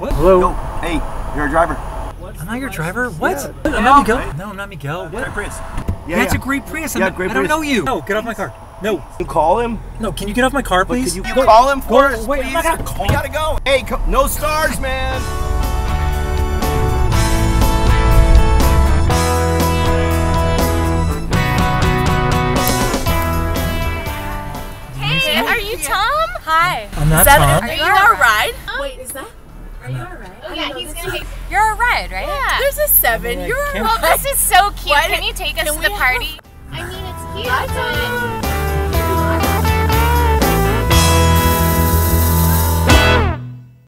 What? Hello? Yo, hey, you're a driver. I'm not your driver? What? Yeah. I'm not Miguel. No, I'm not Miguel. What? Prius. Yeah, that's a great Prius. Yeah, great Prius. I don't know you. No, get off my car. No. Can you call him? No, can you get off my car, please? Wait, can you call him for us, please? I'm not gonna call him. We gotta go. Hey, no stars, man. Hey, are you Tom? Hi. I'm not Tom. Are you our ride? Wait, is that? Are you all right? Oh, yeah, he's gonna take. You're all right, right? Yeah. There's a 7. You're all right. This is so cute. Can you take us to the party? I mean, it's cute.